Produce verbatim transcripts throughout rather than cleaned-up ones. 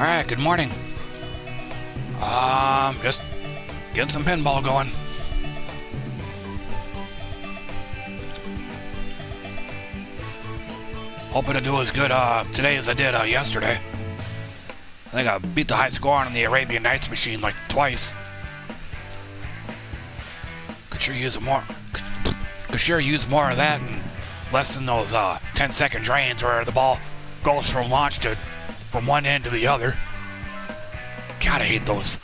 Alright, good morning. Um, just getting some pinball going. Hoping to do as good uh, today as I did uh, yesterday. I think I beat the high score on the Arabian Nights machine like twice. Could sure use more. Could sure use more of that and less than those uh, ten second drains where the ball goes from launch to from one end to the other. God, I hate those.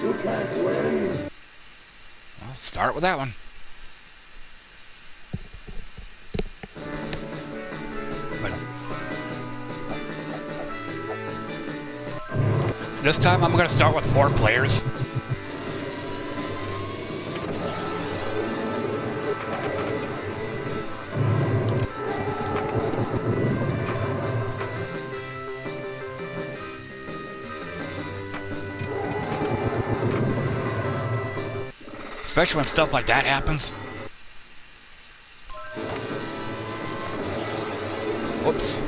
You can't win. Well, start with that one. But this time I'm gonna start with four players. Especially when stuff like that happens. Whoops.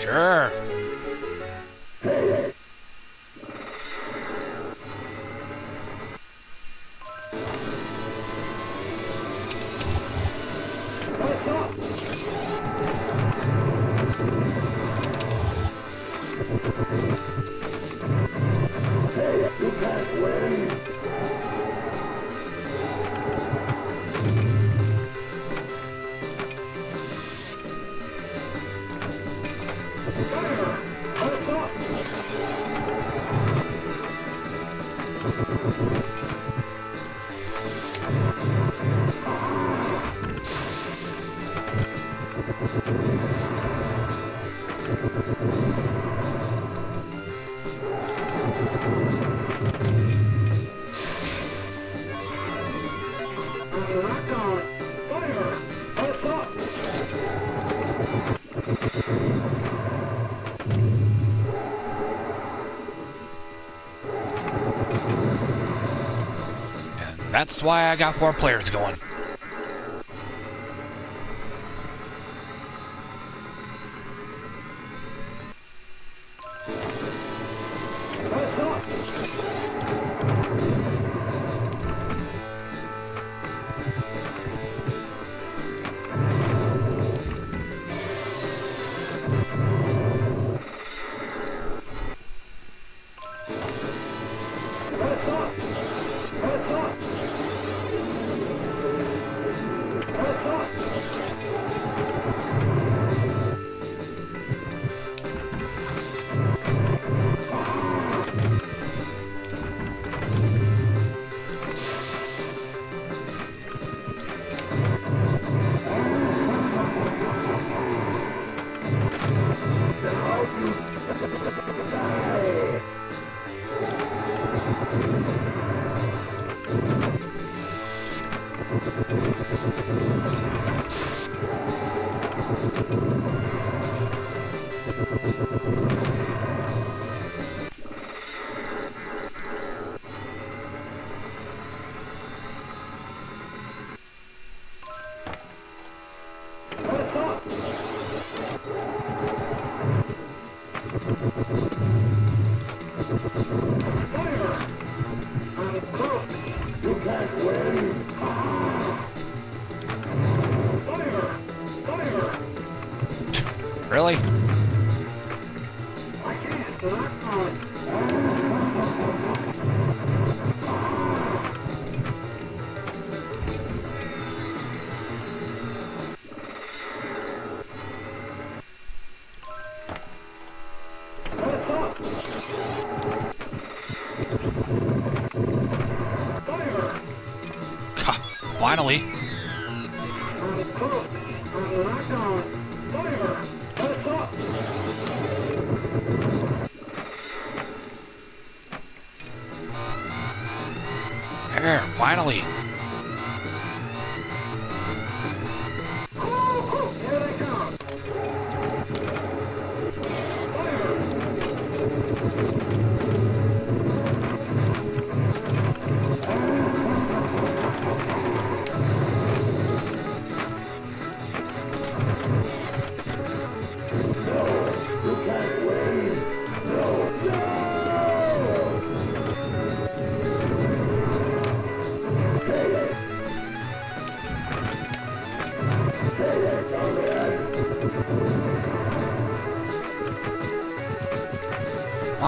Sure. That's why I got four players going. Really? Finally. There, finally.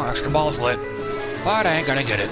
Extra ball's lit, but I ain't gonna get it.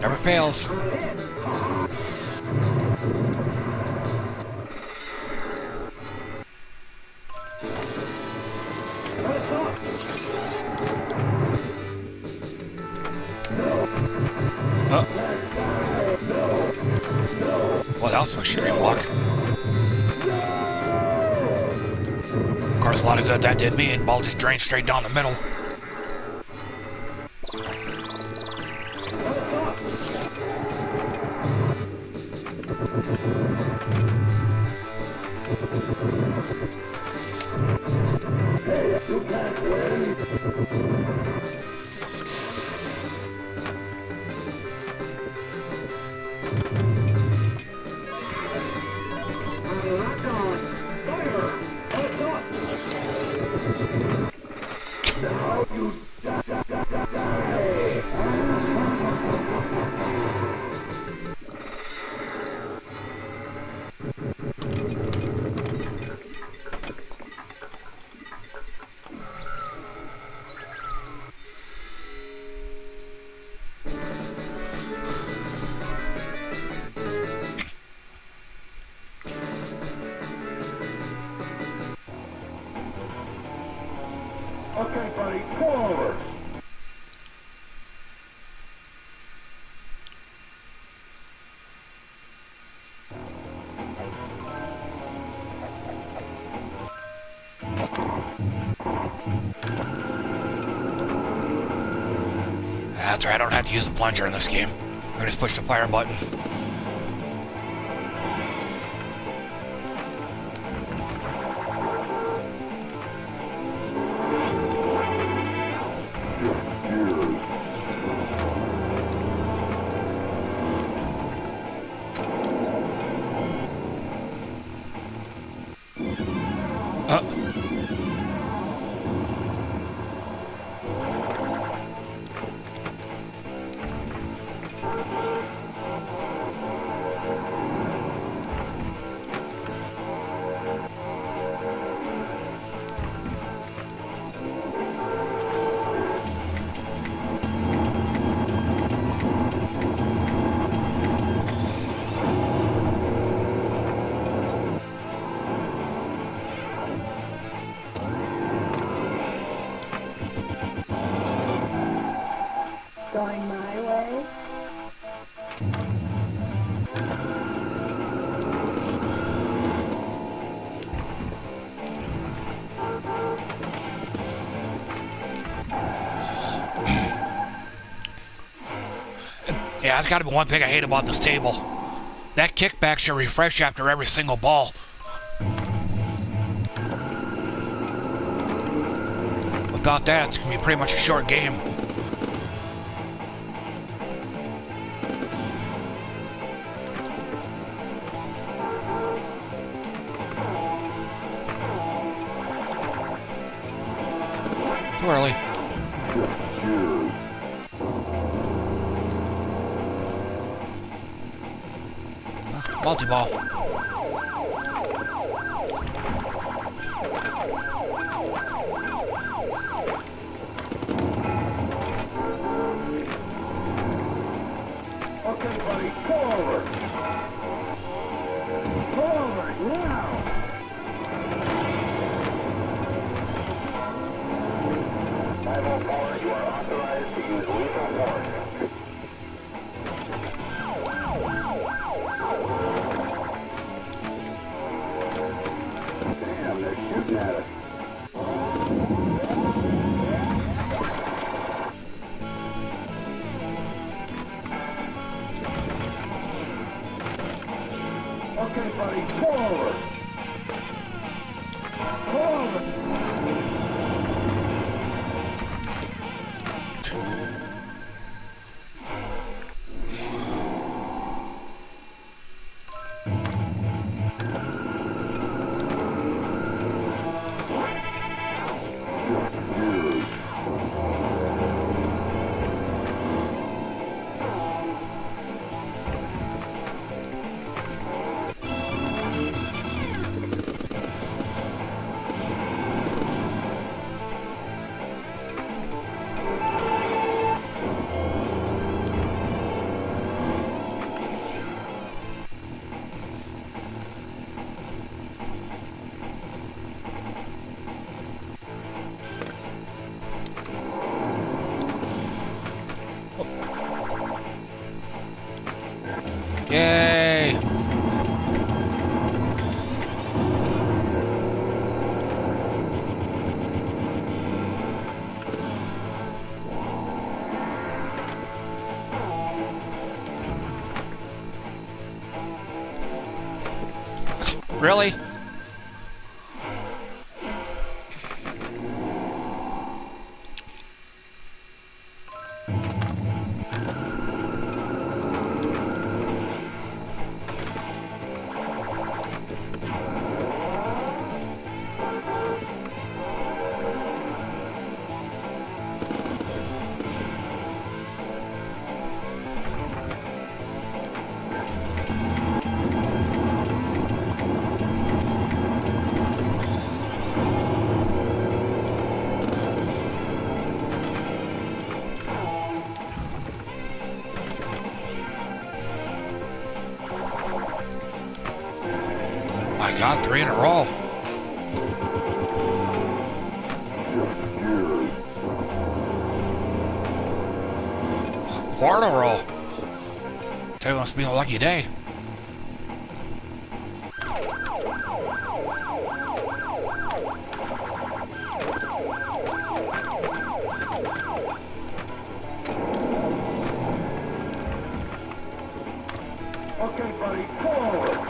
Never fails. Oh. Well, that was a straight walk. Of course, a lot of good that did me, and ball just drained straight down the middle. Okay, buddy, pull over. That's right, I don't have to use the plunger in this game. I can just push the fire button. Going my way. Yeah, that's gotta be one thing I hate about this table. That kickback should refresh after every single ball. Without that, it's gonna be pretty much a short game. Early. Multi-ball. Damn, they're shooting at us. Okay, buddy, pull over. Pull over. Really? Got three in a row. Four in a row. Tell you, must be a lucky day. Okay, buddy, pull over.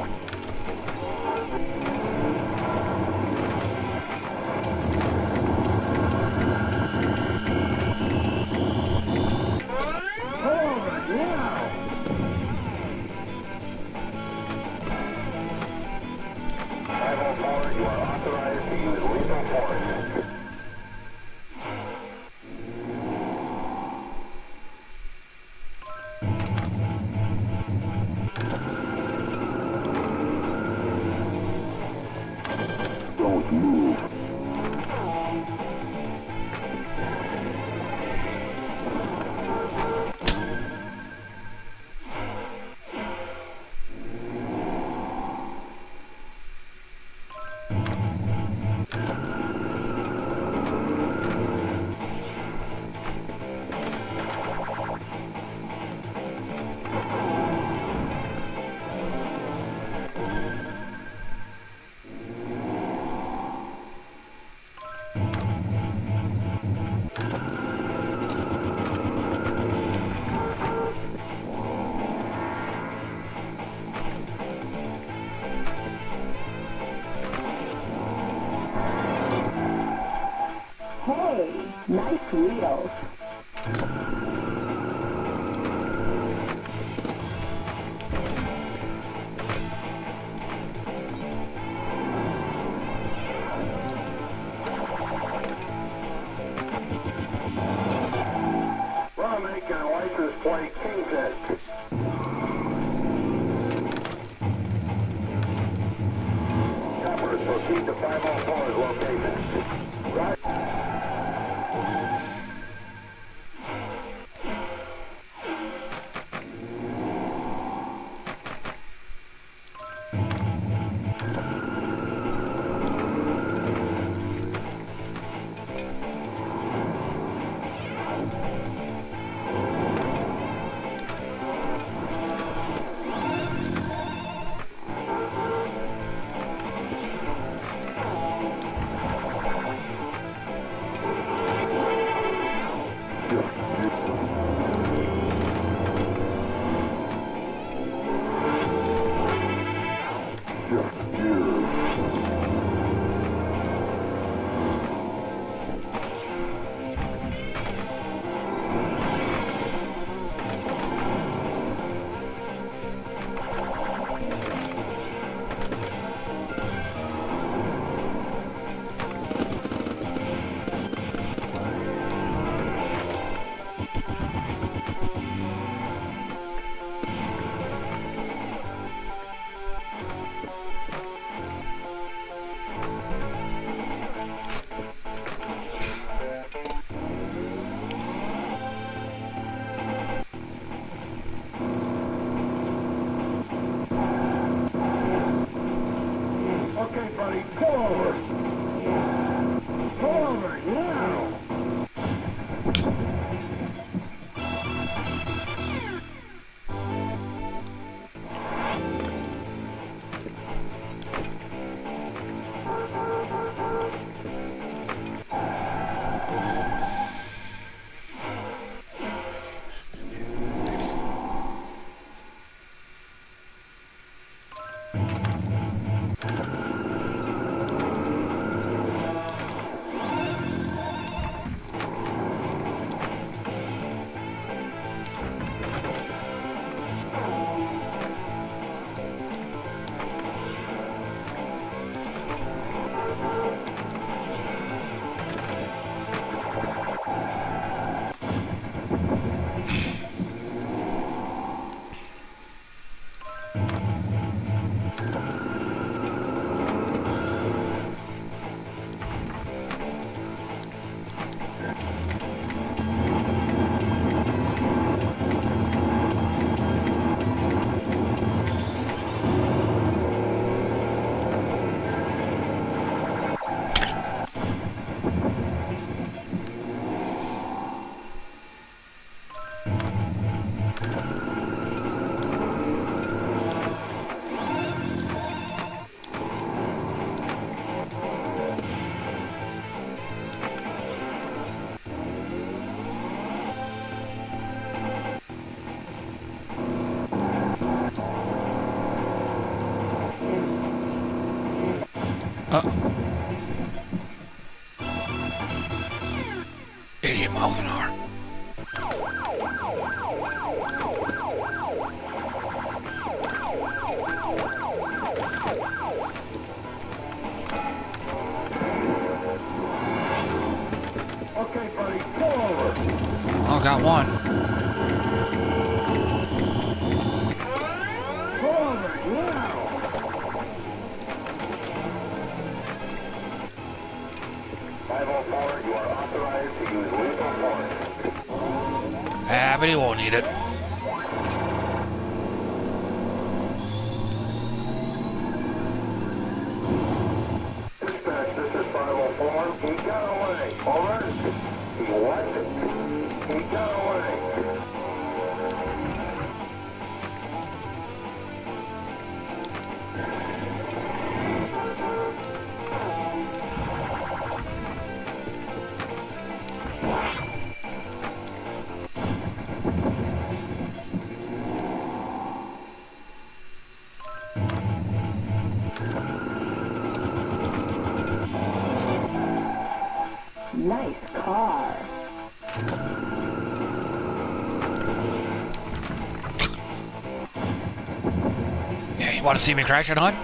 Nice wheels. Well, make a license plate king test. Cameras proceed to five oh four's location. Right. Forward! Forward now! Got one. five oh four, you are authorized to use lethal force. Ah, but he won't need it. Dispatch, this is five oh four. He got away. Over. He went. He got away. Nice car. Want to see me crash it, hon?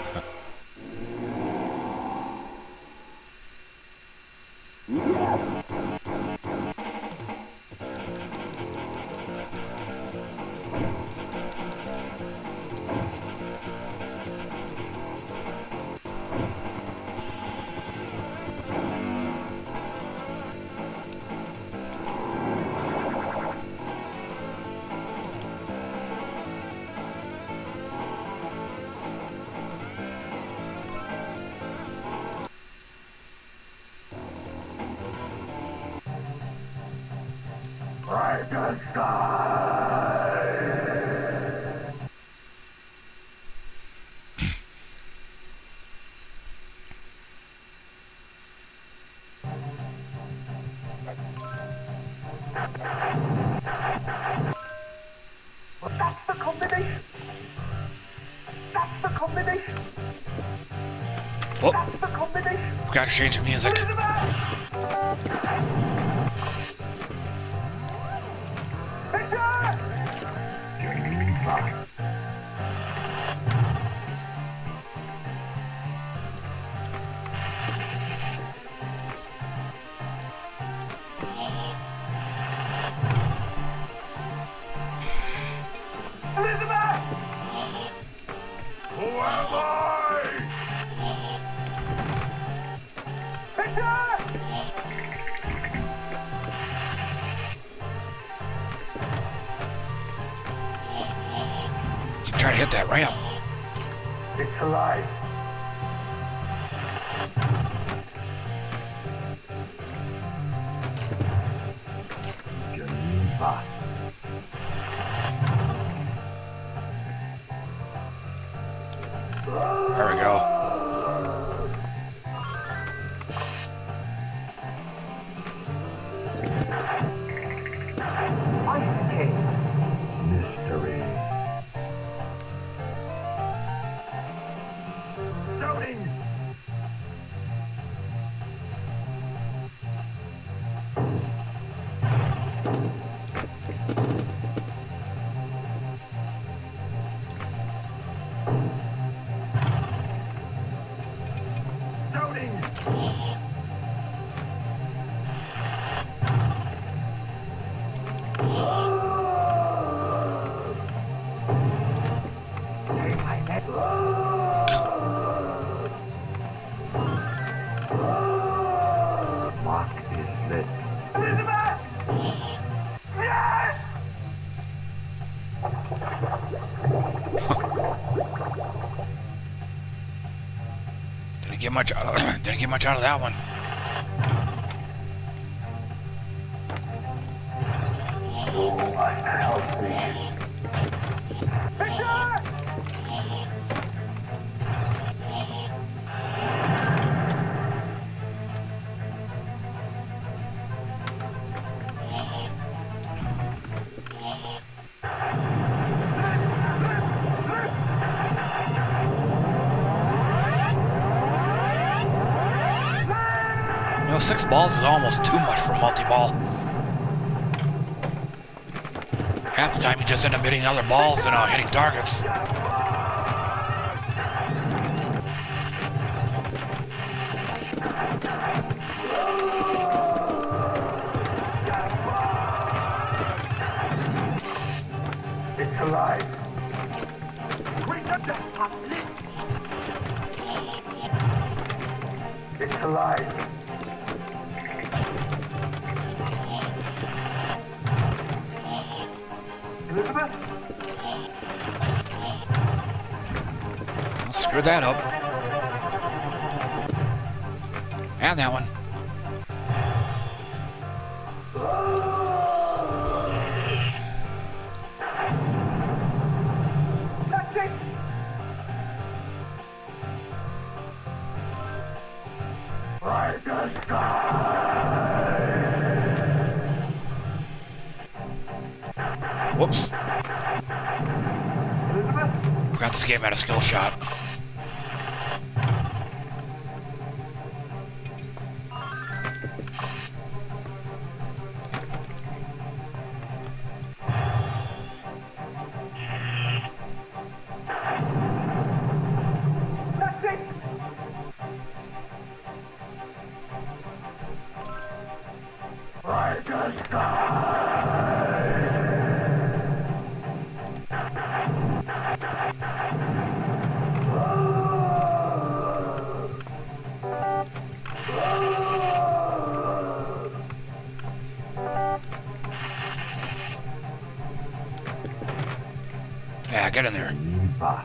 Got to change the music. Try to hit that ramp. It's alive. shouting. Take my head. Mark is lit. Elizabeth! Yes! Didn't get much out of, didn't get much out of that one. Six balls is almost too much for multi-ball. Half the time you just end up hitting other balls than uh, hitting targets. It's alive. It's alive. Screw that up. And that one. Whoops. Forgot this game had a skill shot. Yeah, get in there. Ah.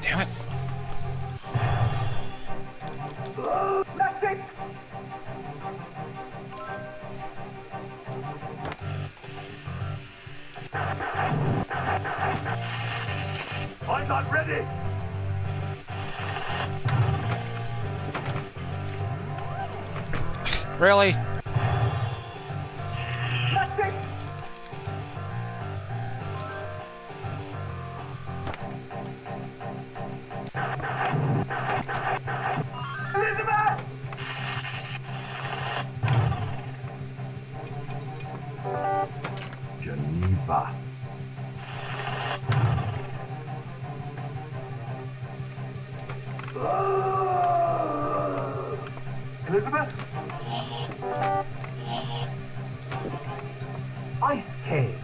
Damn it. ready. Really? That's it. Elizabeth! Geneva. Oh. Elizabeth? Ice cave.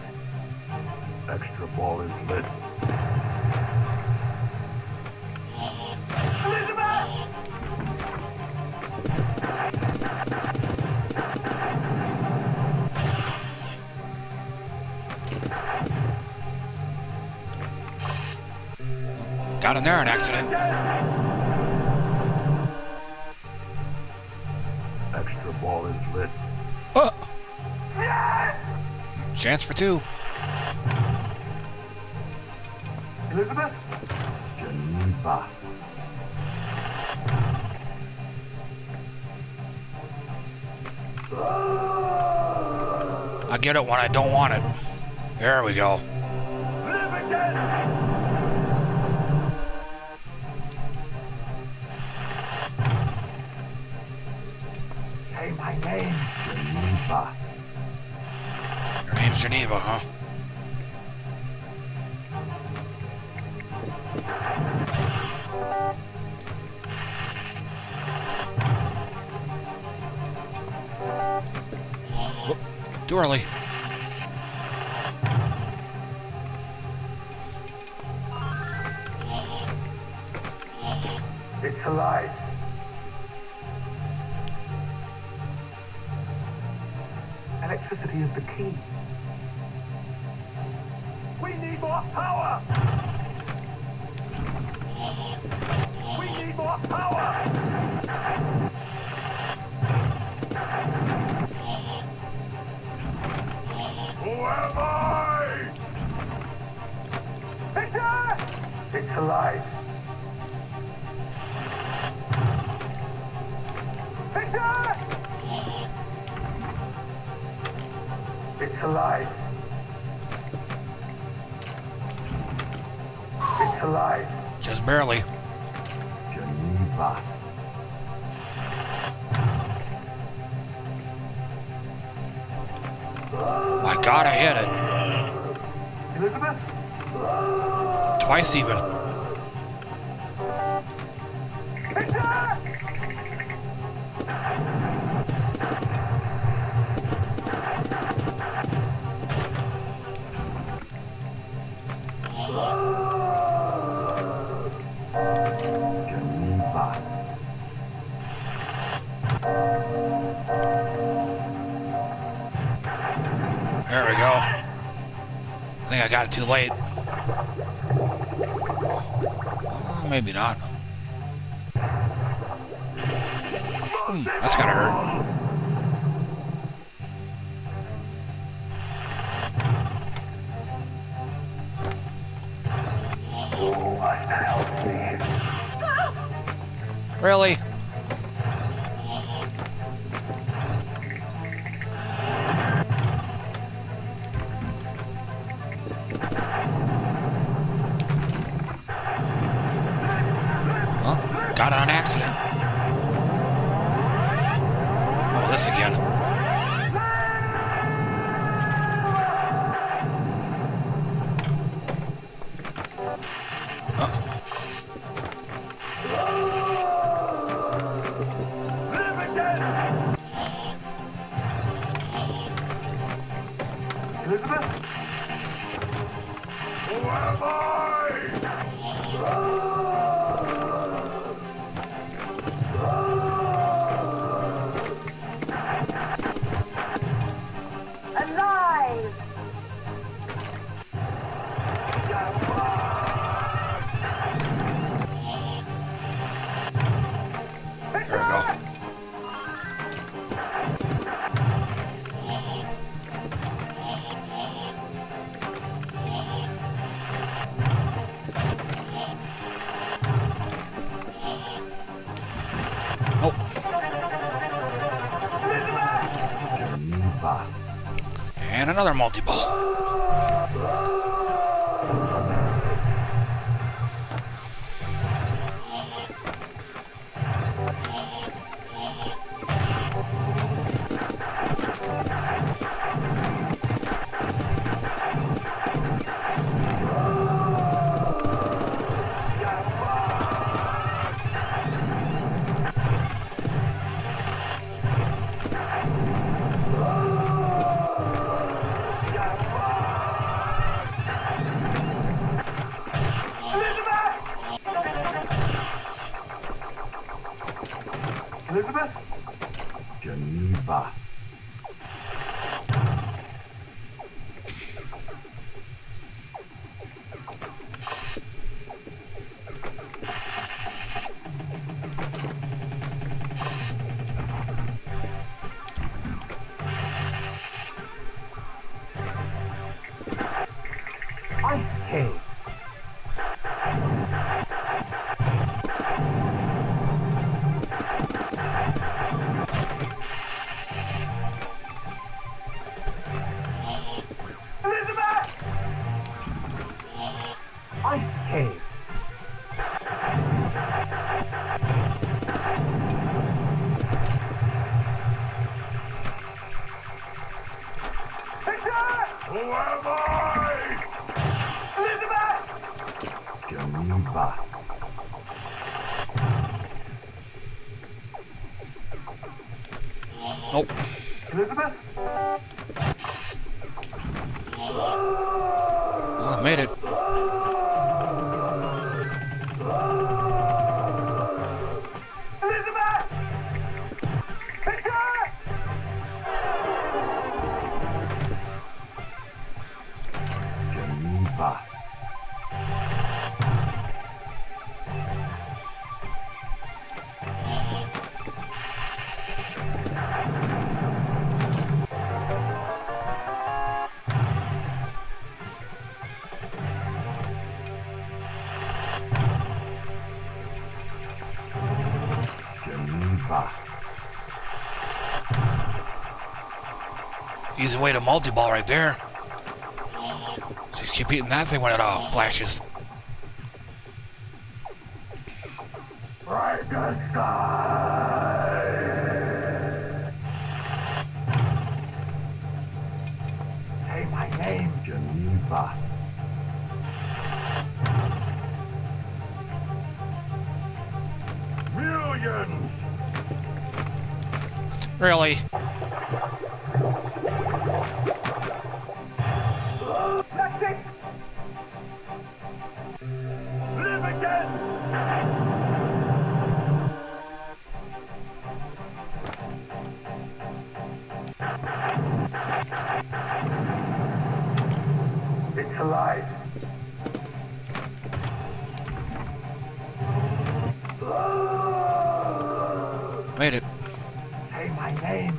Extra ball is lit. Elizabeth! Got in there, an accident. Extra ball is lit. Oh. Chance for two. Elizabeth? Geneva. I get it when I don't want it. There we go. Say my name, Geneva. Your name's Geneva, huh? Whoop, too early. It's alive. Electricity is the key. We need more power! We need more power! Who am I? Victor! It's alive. Victor! It's alive. It's alive. Just barely. Geneva. My God, I hit it. Elizabeth? Twice even. There we go. I think I got it too late. Well, maybe not. Mm, that's gotta hurt. Oh, I help me. Really? Got it on accident. Oh, this again. Uh-oh. Elizabeth? Who am I? And another multi-ball. Elizabeth? Geneva. I hate. Who am I? Elizabeth! Geneva. Nope. Elizabeth? Oh, I made it. Easy way to multi-ball right there. Just keep hitting that thing when it all flashes. Right side. Say my name, Geneva. Millions. Really? It's alive. Made it. Say my name.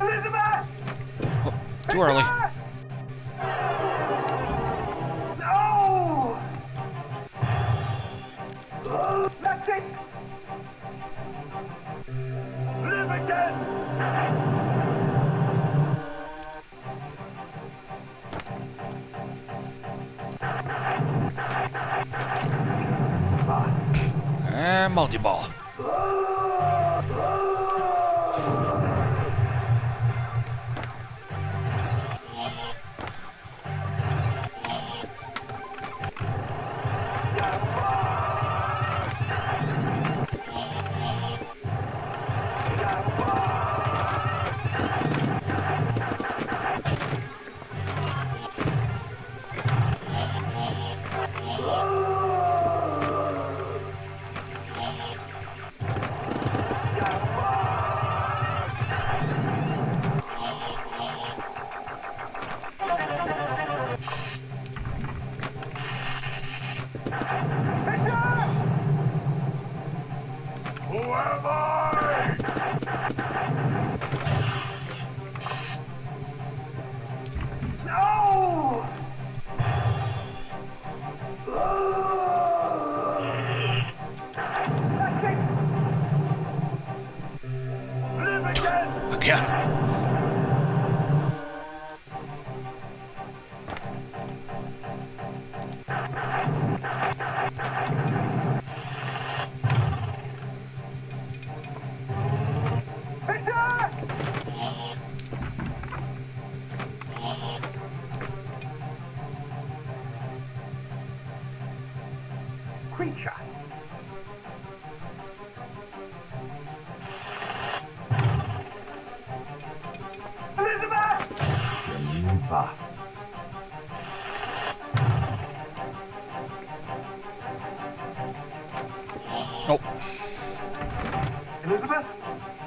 Elizabeth! Oh, too early. No! That's it! Live again! And multi-ball. Again. Remember? Oh,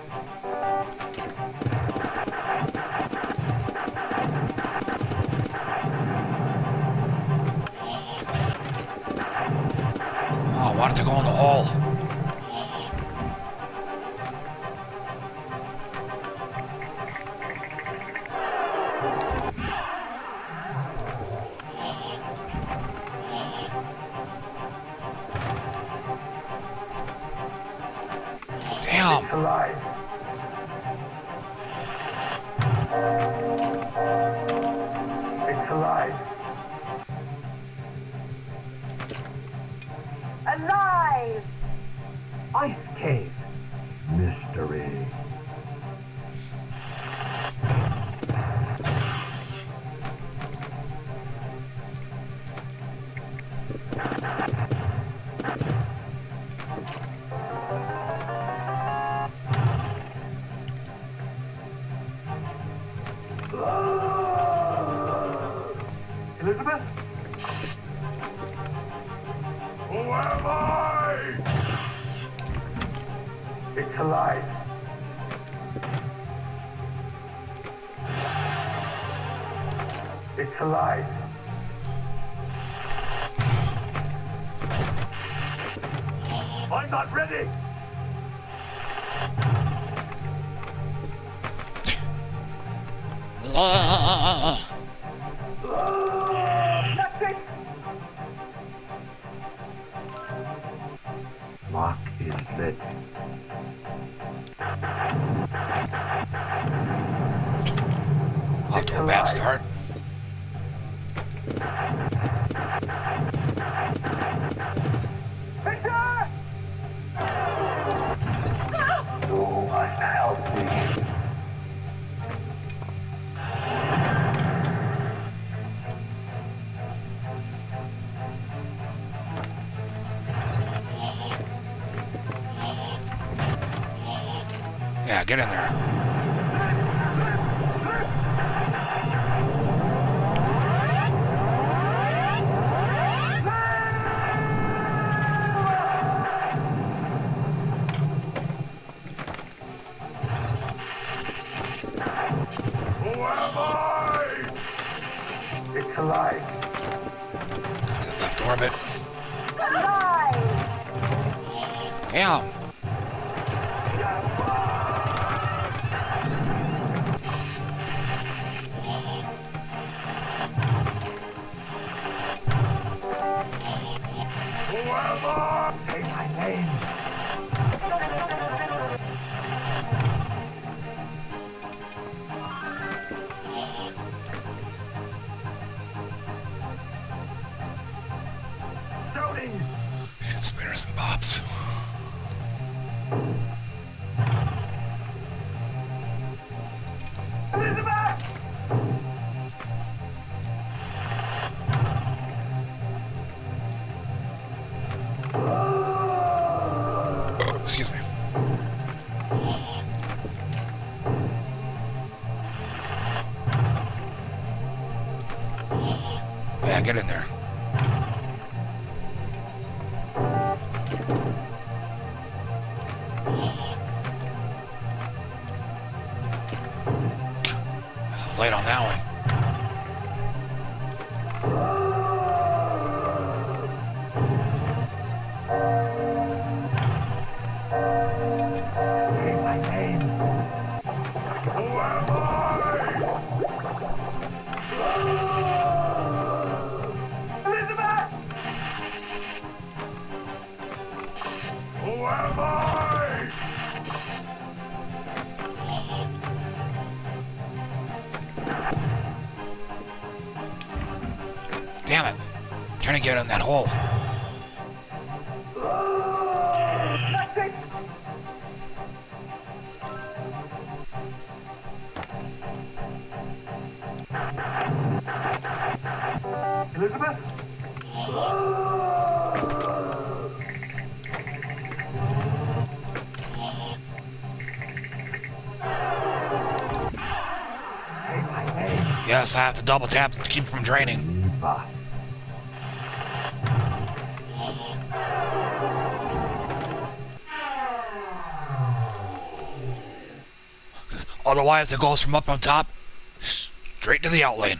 I wanted to go in the hall. Alive. It's alive. Alive! Ice cave. Mystery. Elizabeth? Who am I? It's alive. It's alive. I'm not ready. Ah. Lock is lit. Off to a bad start. Victor! No one help me. Yeah, get in there. Who am I? It's alive. It's in left orbit. Alive! Damn. Say my name. Shouting. Shit, spinners and bobs. Excuse me. Yeah, get in there. I was late on that one. Damn it. I'm trying to get in that hole. Elizabeth? Yes, I have to double tap to keep it from draining. Sinbad. Otherwise, it goes from up on top straight to the outlane.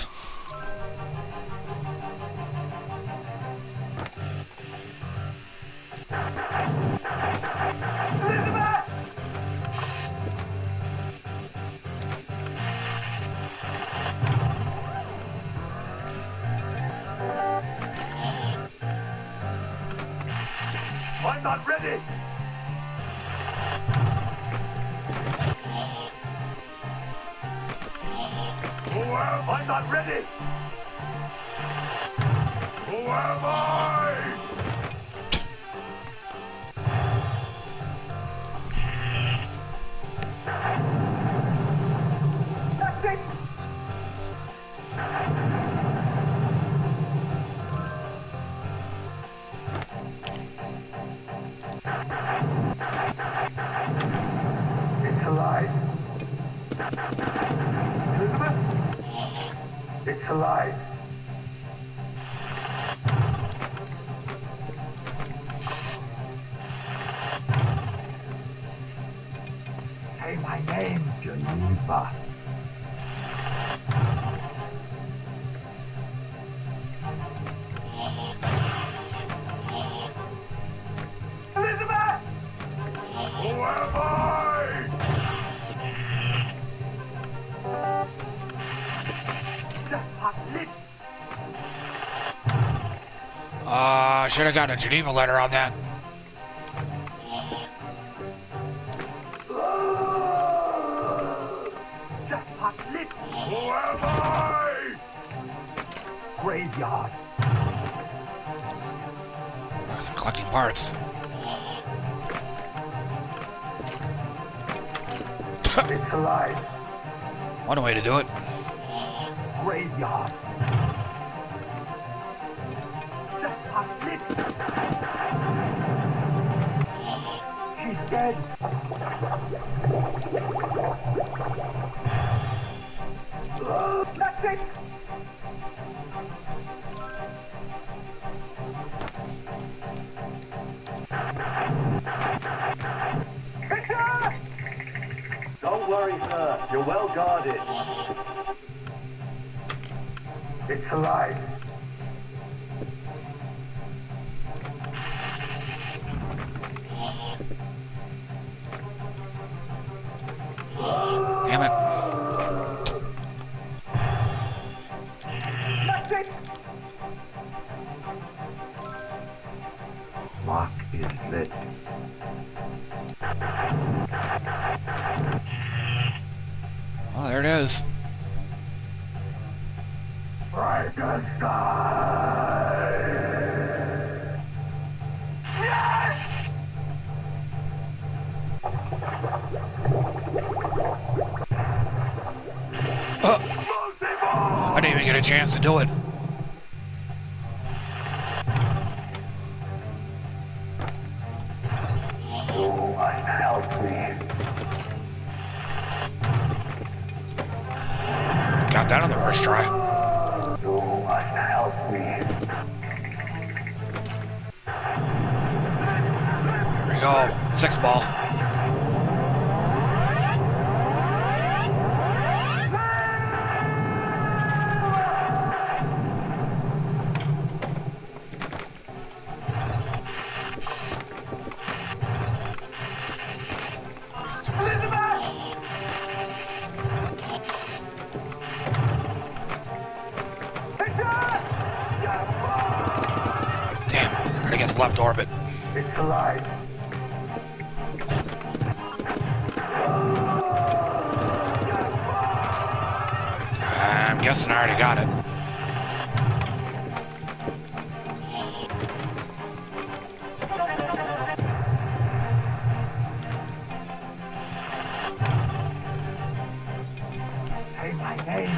I'm not ready. I'm not ready. Who am I? Tactics. It's alive. Elizabeth? It's alive. Say my name, Geneva. Elizabeth! Who am I? Uh, I should have gotten a Geneva letter on that. Jackpot lit! Who am I? Graveyard. I'm collecting parts. It's alive. One way to do it. Graveyard. She's dead. Oh, nothing. Don't worry, sir. You're well guarded. It's alive. Damn it. Nothing. Mark is lit. Oh, there it is. Frankenstein! Yes! Oh. I didn't even get a chance to do it. Got that on the first try. Go. Six ball. Damn, gonna get the left orbit. It's alive. I'm guessing I already got it. Say my name.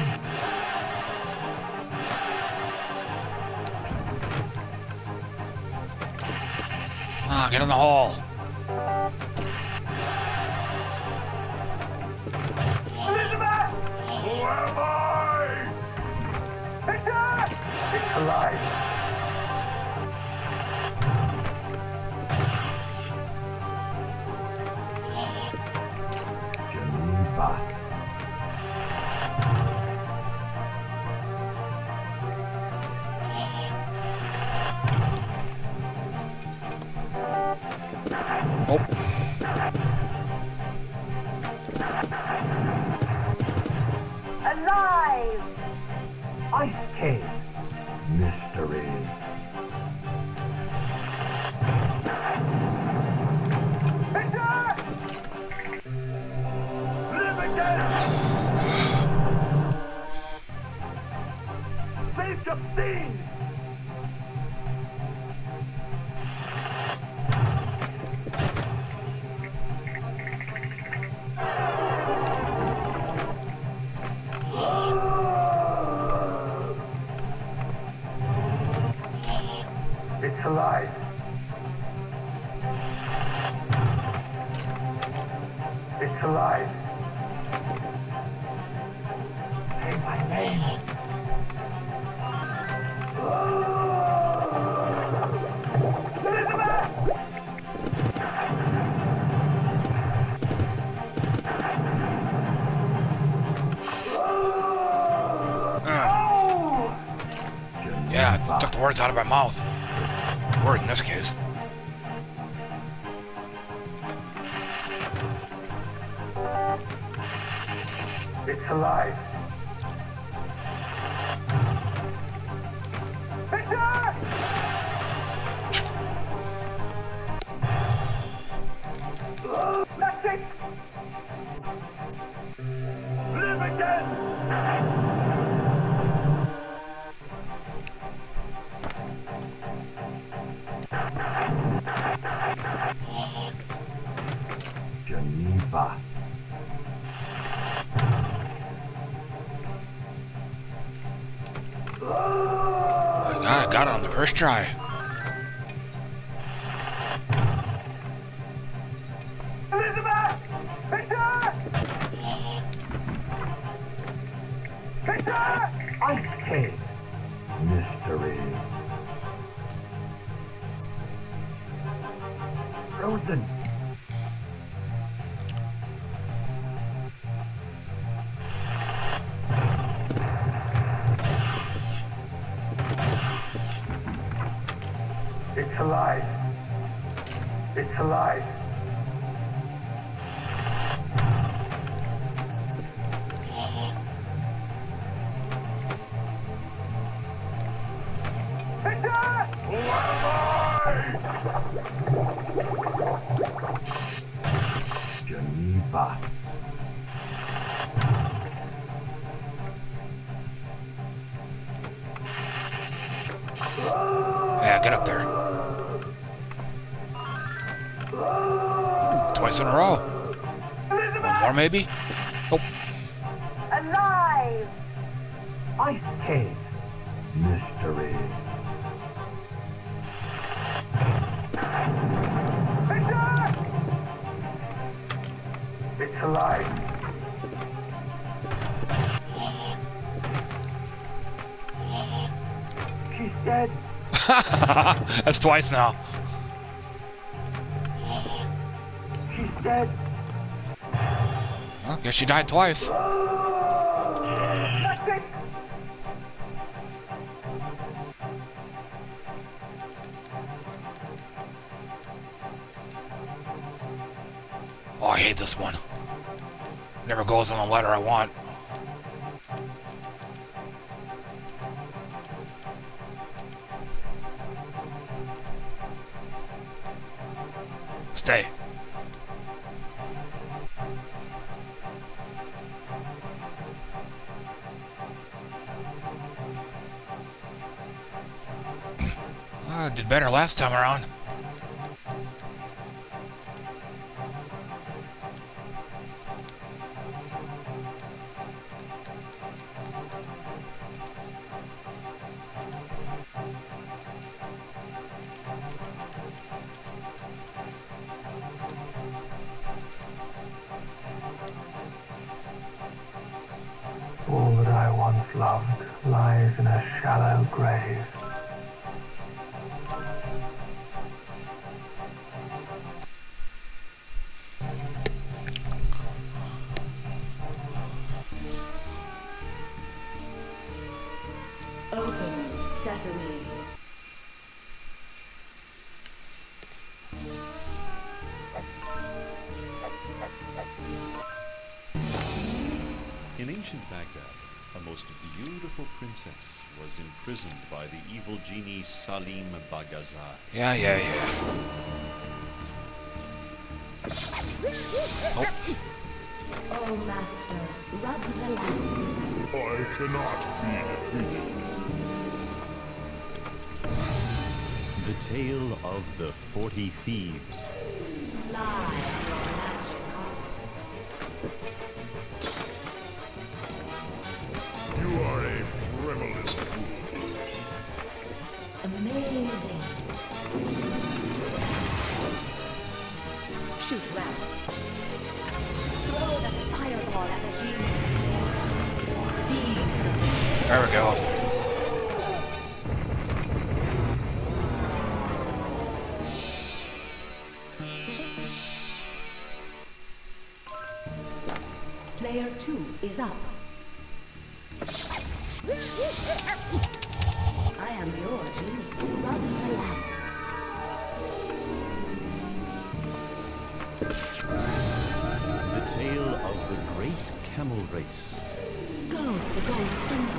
Ah, get in the hole. Elizabeth! Who am I? It's alive. Geneva. Alive! Ice Cave. Mysteries. Victor! Live again! Save the thing! Alive. It's alive. Say my name. Oh. Oh. Mm. Yeah, I took the words out of my mouth. Word in this case. It's alive. Victor! Oh, that's it! Live again! Geneva. I got, I got it on the first try. Elizabeth! Victor! Victor! Ice Cave. Mystery. Frozen. It's alive. It's alive. Victor! Who am I? Geneva. Yeah, get up there. Twice in a row. Elizabeth! One more, maybe? Nope. Alive! Ice Cave. Mystery. Victor! It's alive. She's dead. That's twice now. Dead. Well, guess she died twice. That's it. Oh, I hate this one. Never goes on the letter I want. Stay. I did better last time around. All that I once loved lies in a shallow grave. In ancient Baghdad, a most beautiful princess was imprisoned by the evil genie Salim Baghazar. Yeah, yeah, yeah. Oh. Oh, master, rub the lamp. I cannot be defeated. The tale of the forty thieves. Fly. You are a frivolous fool. Amazing. Shoot well. Throw that fireball at the genie. There we go. Player two is up. I am your genie. Rub the lamp. The tale of the great camel race. Go, the gold symbol.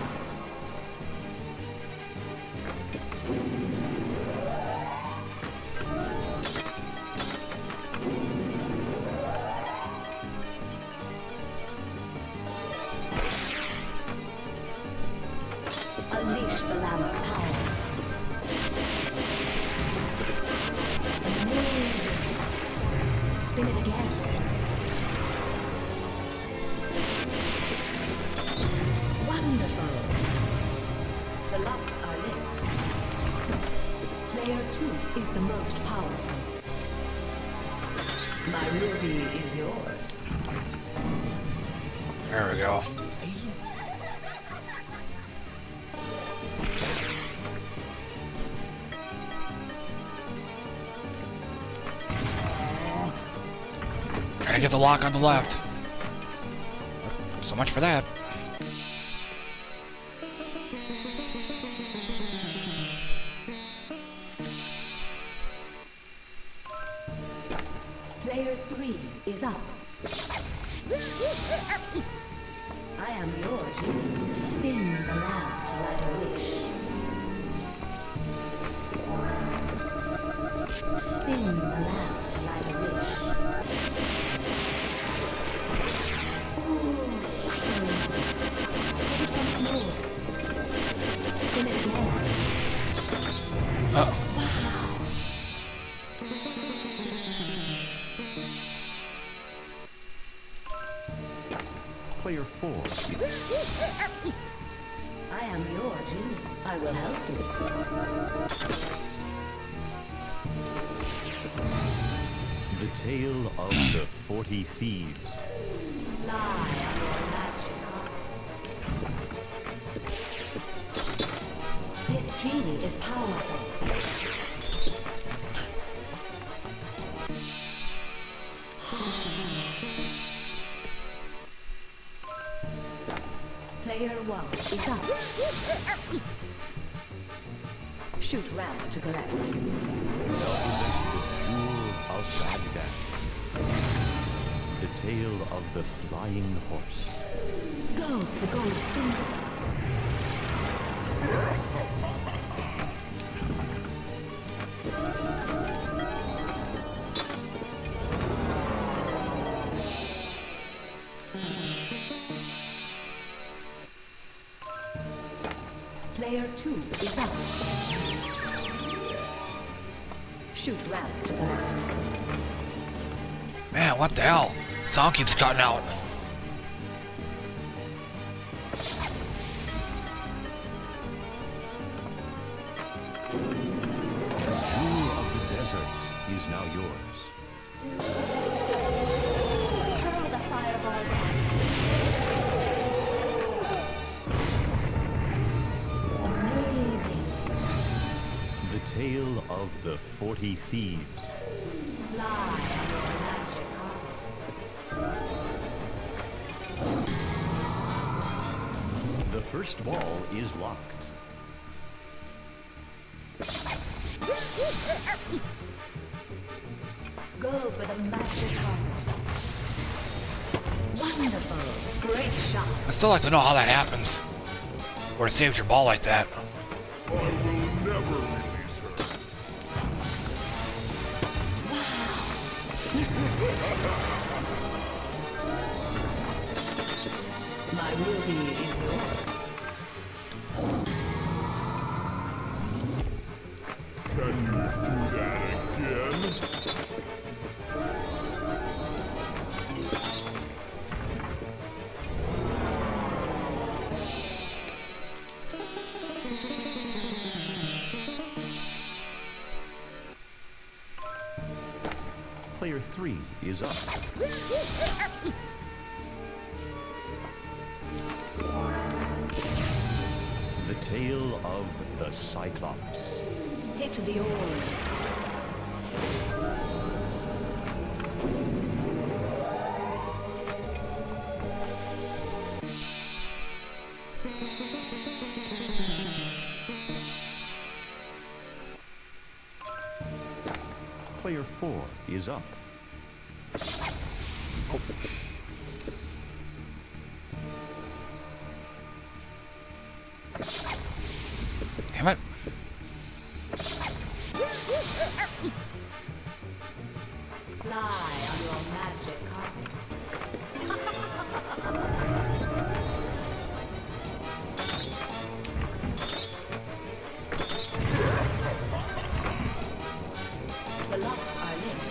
Get the lock on the left. So much for that. Player three is up. I am yours. Spin the lamp like a wish. Spin the lamp like a wish. Uh-oh. Player four. I am your genie. I will help you. The tale of the forty thieves. Lie. This genie is powerful. Player one is up. Shoot round to collect. Now possess the jewel of Baghdad. The tale of the flying horse. Go, the gold Player two is up. Shoot round to the left. Man, what the hell? Sound keeps cutting out. Forty thieves. The first ball is locked. Go for the magic cards. One Wonderful. Great shot. I'd still like to know how that happens. Or it saves your ball like that. I will never release her. Wow. My ruby is yours. Can you do that again? Player three is up. The tale of the Cyclops. Hit the oars. Player four is up. Damn it. Fly on your magic carpet. The locks are linked.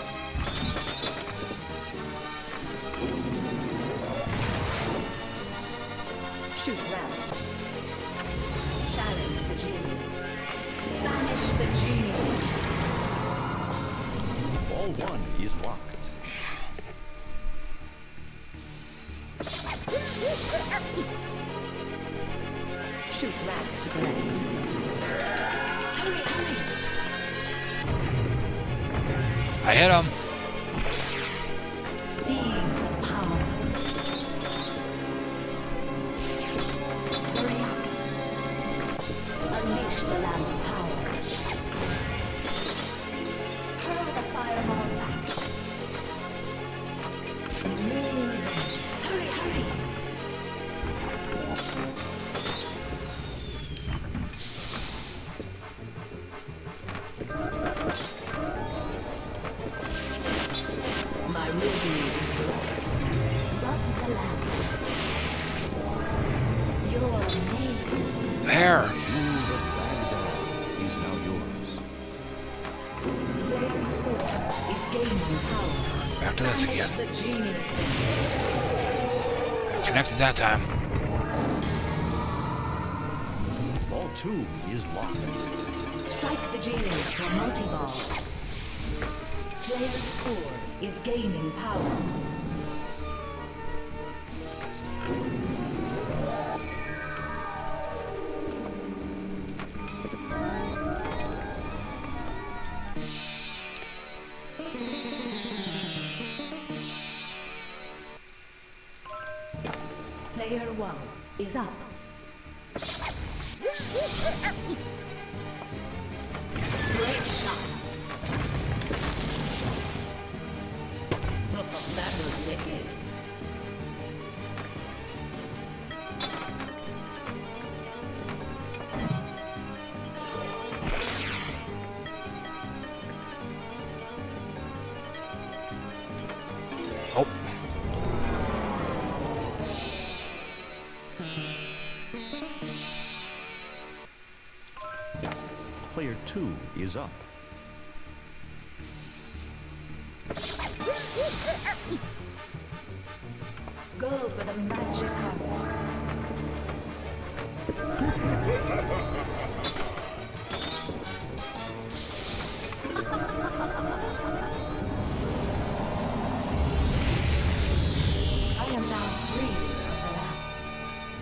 Shoot well. Challenge the genie. Banish the genie. Ball one is locked. Shoot well to play. Hurry, hurry. I hit him. Back to this again. I connected that time. Ball two is locked. Strike the genie for multi-ball. Player four is gaining power. Player one is up. Great shot. Look, that was wicked. Oh. Player two is up. Go for the magic I am now free.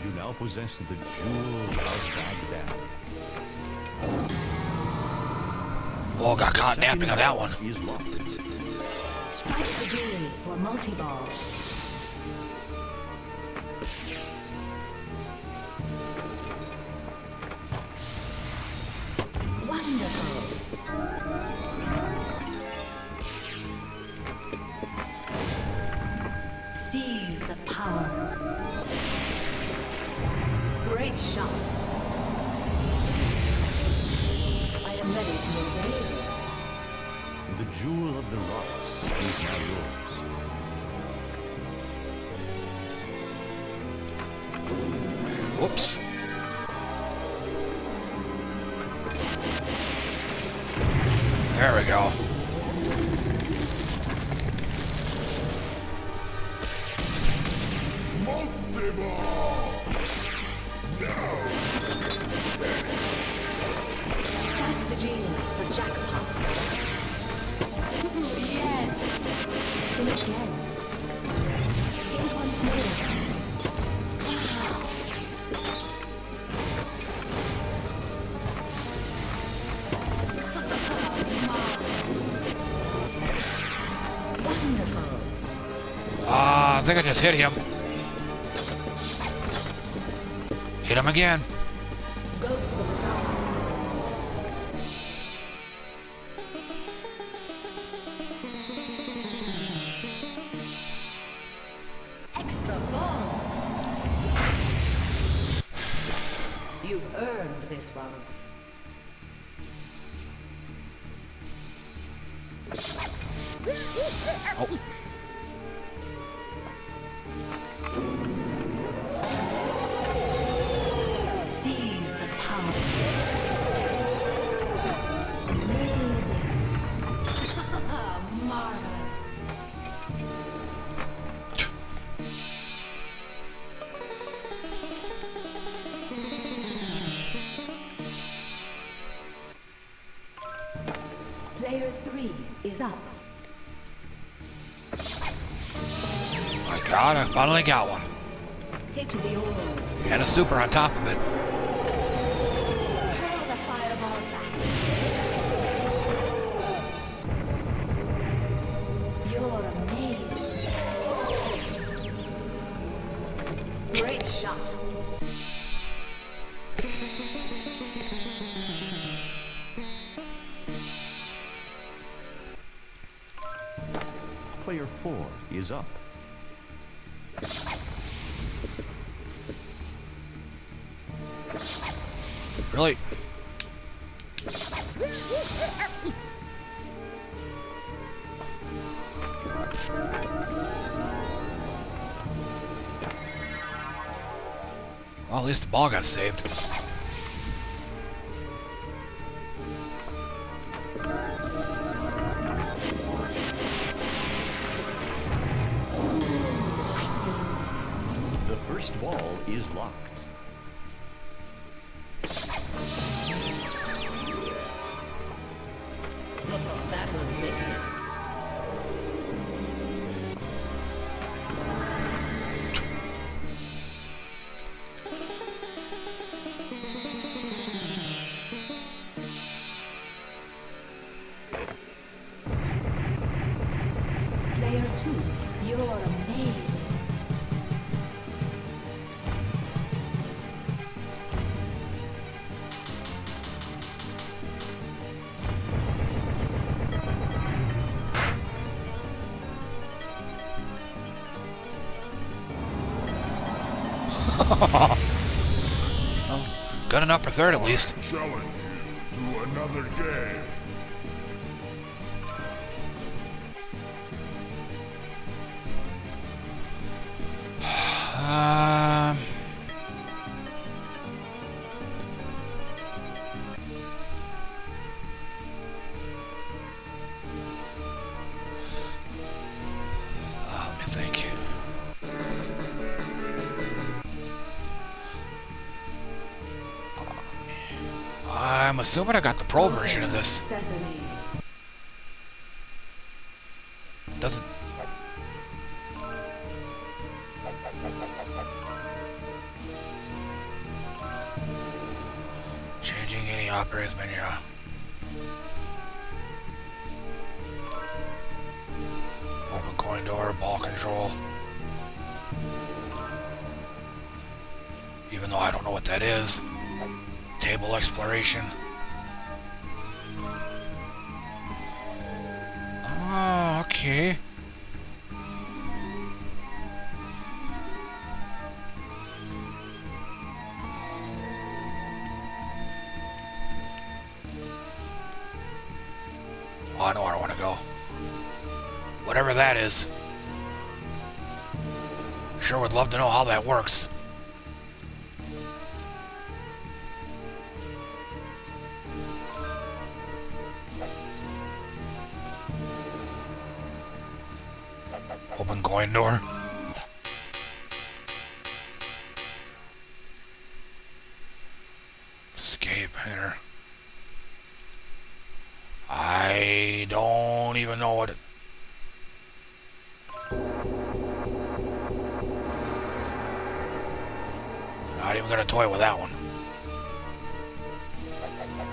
You now possess the jewel of Baghdad. Oh, got caught napping on that one. Spike the genie for multi-ball. Wonderful. Seize the power. Great shot. I am ready to obey you. The jewel of the rocks is now yours. Whoops. There we go. Ah, I think I just hit him. Hit him again. Player three is up. My God, I finally got one. Hit to the order. And a super on top of it. Hurl the fireball back. You're amazing. Great shot. Player four is up. Really? Well, at least the ball got saved. First wall is locked. That was me. Player two, you're amazing. Well, good enough for third at least. I'm challenging you to another game. um, oh, let me think. I'm assuming I got the pro version of this. Doesn't... Changing any operators menu. Open coin door, ball control. Even though I don't know what that is. Table exploration. Ah, okay. I know where I want to go. Whatever that is. Sure would love to know how that works. Open coin door. Escape header. I don't even know what it... Not even gonna toy with that one.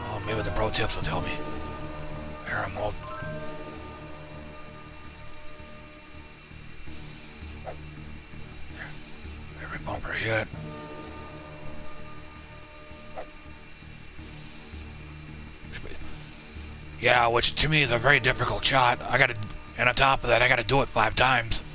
Oh, maybe the pro tips will tell me. There I'm old. Every bumper hit. Yeah, which to me is a very difficult shot. I gotta, and on top of that, I gotta do it five times.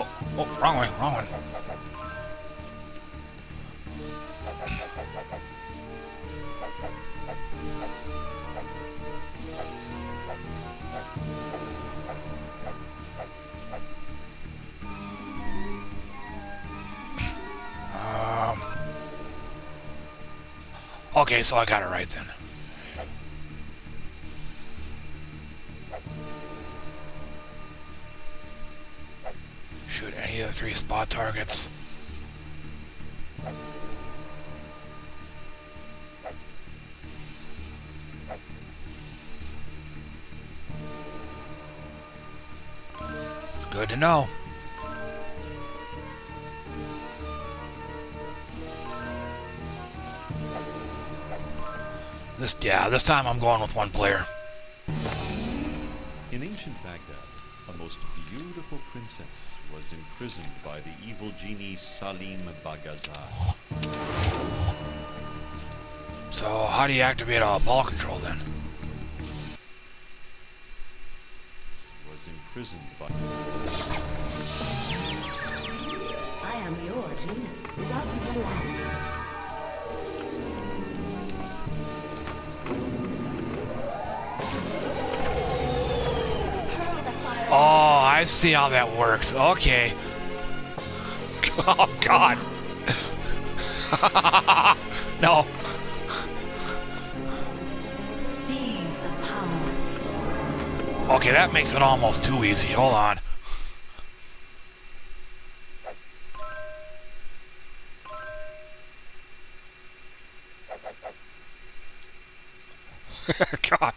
Oh, wrong way, wrong one. um, okay, so I got it right then. Shoot any of the three spot targets. Good to know. This, yeah, this time I'm going with one player. In ancient Baghdad, a most beautiful princess was imprisoned by the evil genie Salim Baghazar. So, how do you activate uh, ball control then? Was imprisoned by. I am your genie. Welcome to life. Oh. I see how that works. Okay. Oh, God. No. Okay, that makes it almost too easy. Hold on. God.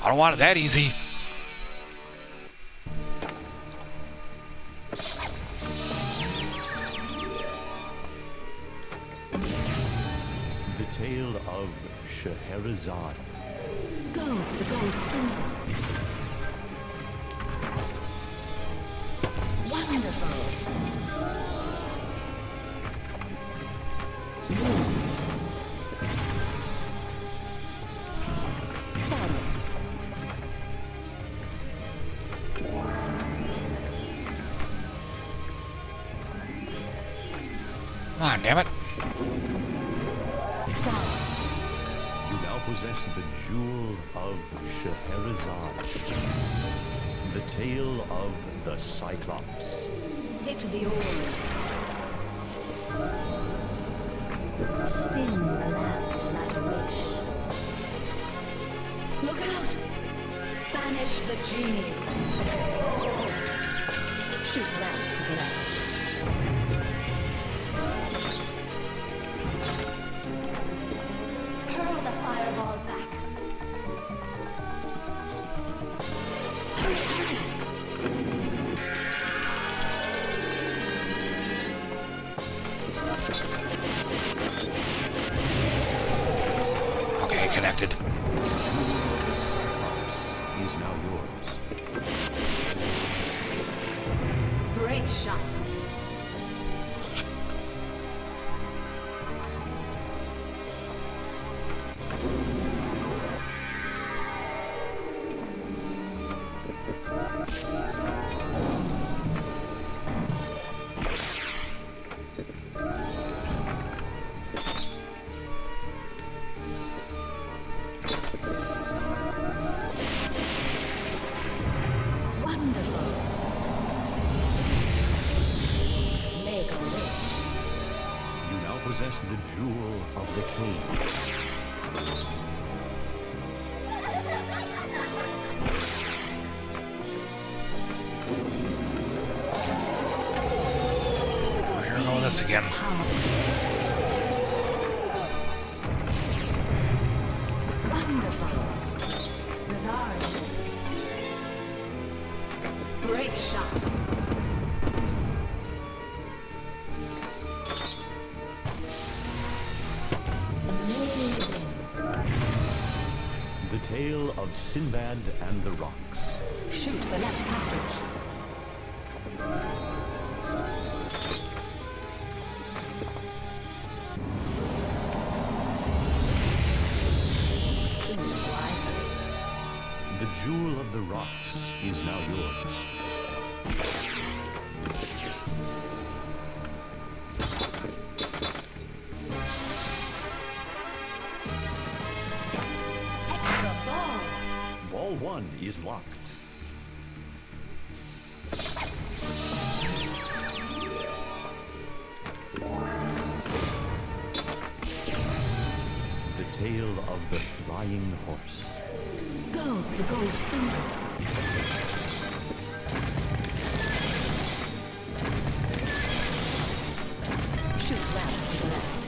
I don't want it that easy. Tale of Scheherazade. Go, go, go. Wonderful. Come on, damn it. Possess the jewel of Scheherazade, the tale of the Cyclops. Hit the oil. Spin the lamps like a wish. Look out! Banish the genie. Shoot lamps to the left. Okay, connected. possess the jewel of the king. This again. Wonderful. Great shot. Amazing. The tale of Sinbad and the rocks. Shoot the left passage. The rocks is now yours. Extra ball. Ball one is locked. The tale of the flying horse. Go, the gold finger. Shoot left to the left.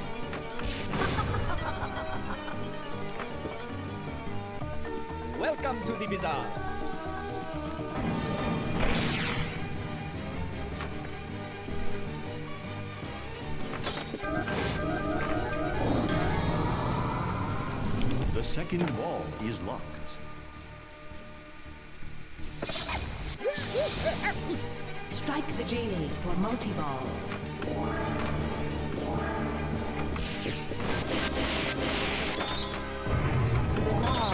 Welcome to the bazaar. The second wall is locked. Strike the genie for multi-ball. Ball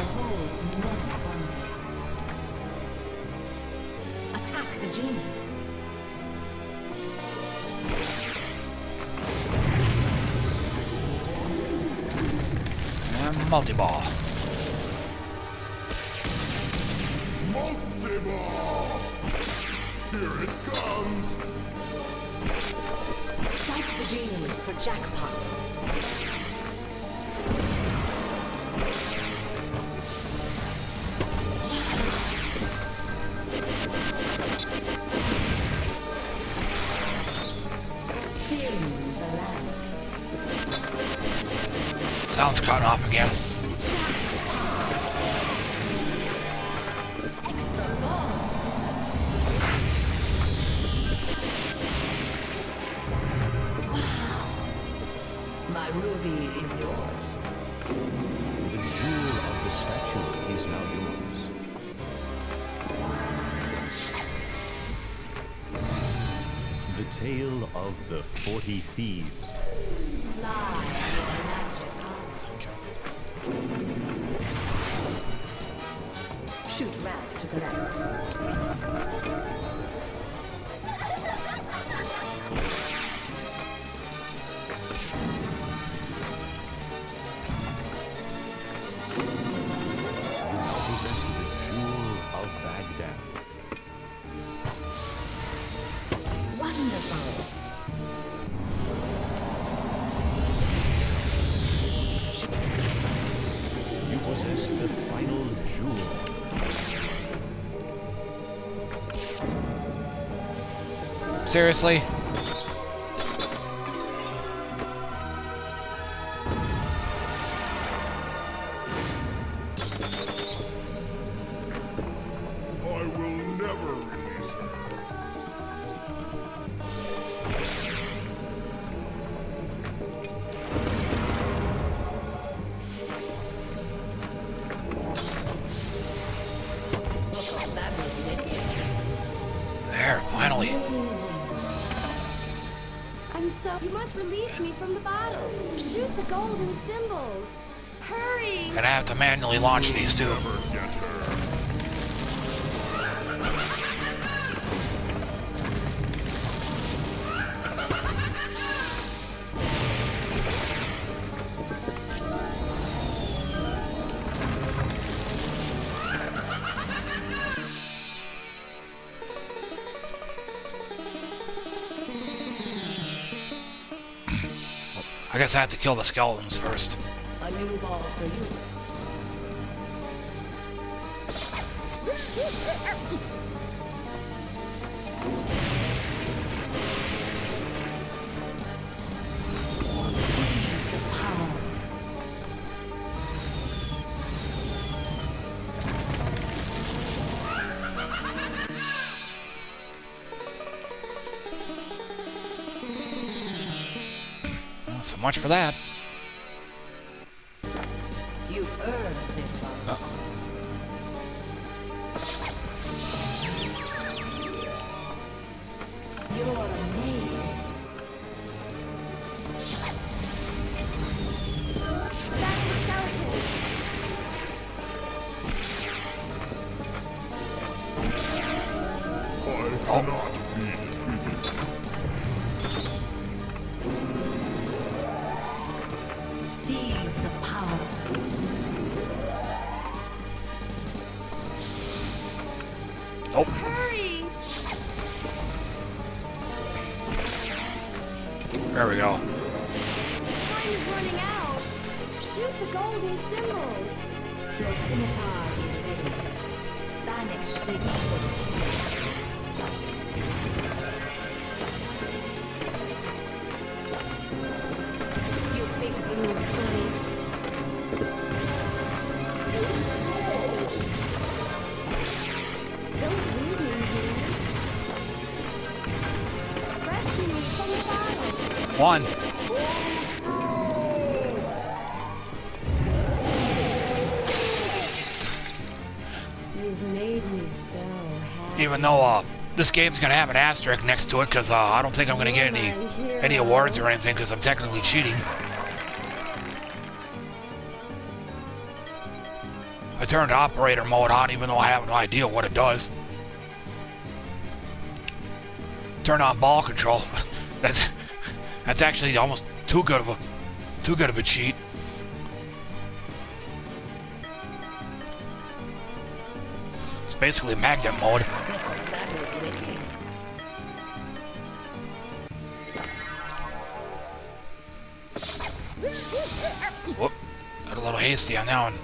holds nothing on it. Attack the genie. And multi-ball. Multi-ball! Here it comes! Strike the genie for jackpot. Sounds cut off again. Ruby is yours. The jewel of the statue is now yours. The tale of the forty thieves. Shoot round to the left. Seriously? You must release me from the bottle. Shoot the golden symbols. Hurry! And I have to manually launch these two. I guess I have to kill the skeletons first. A new ball for you. Well, so much for that. You earned this one. Uh-oh. There we go. Time is running out. Shoot the golden symbols. Your scimitar is ready. Banish the evil. You fix your time. Don't leave me here. Rescue me from the fire. One. You've made me so happy. Even though uh, this game's gonna have an asterisk next to it, because uh, I don't think I'm gonna get any any awards or anything, because I'm technically cheating. I turned operator mode on, even though I have no idea what it does. Turn on ball control. That's. That's actually almost too good of a too good of a cheat. It's basically magnet mode. Whoop! Got a little hasty on that one.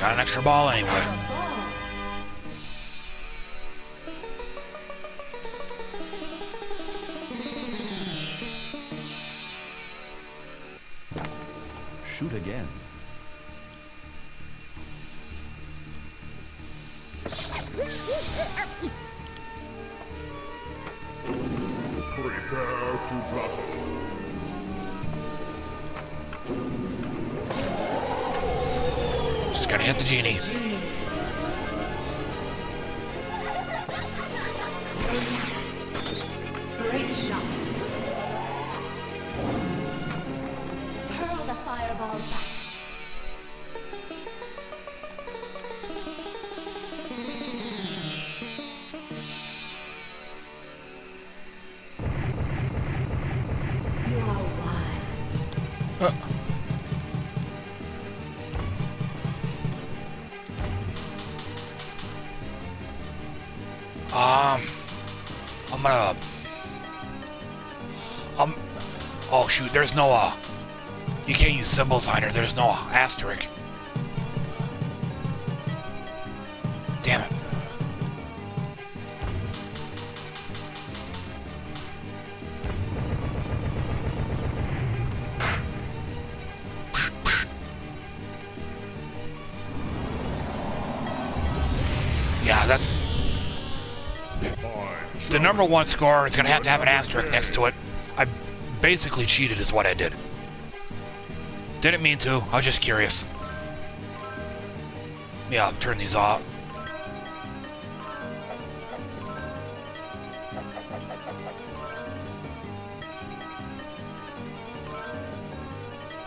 Got an extra ball anyway. Shoot again. Prepare to battle. Just gotta hit the genie. Great shot. Hurl the fireball back. Uh. Um, I'm gonna, um, oh shoot, there's no, uh, you can't use symbols on her, there's no asterisk. Damn it. The number one scorer is going to have to have an asterisk next to it. I basically cheated is what I did. Didn't mean to, I was just curious. Yeah, I'll turn these off.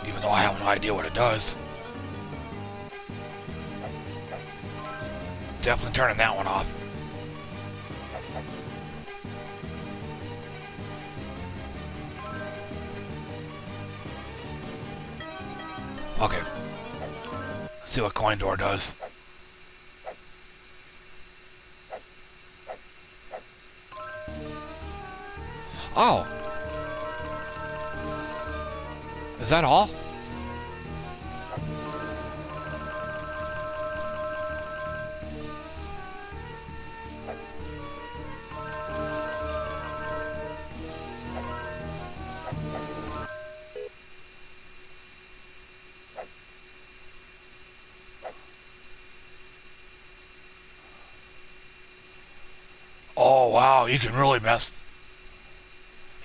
Even though I have no idea what it does. Definitely turning that one off. Okay. Let's see what coin door does. Oh! Is that all? Oh, wow, you can really mess.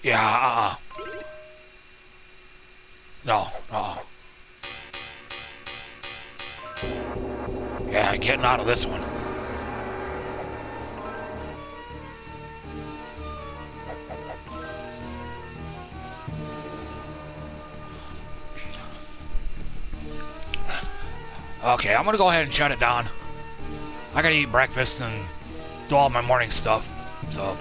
Yeah, uh-uh. No, uh-uh. Yeah, getting out of this one. Okay, I'm gonna go ahead and shut it down. I gotta eat breakfast and do all my morning stuff, so...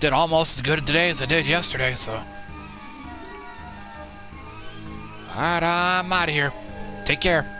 Did almost as good today as I did yesterday, so... Alright, I'm out of here. Take care.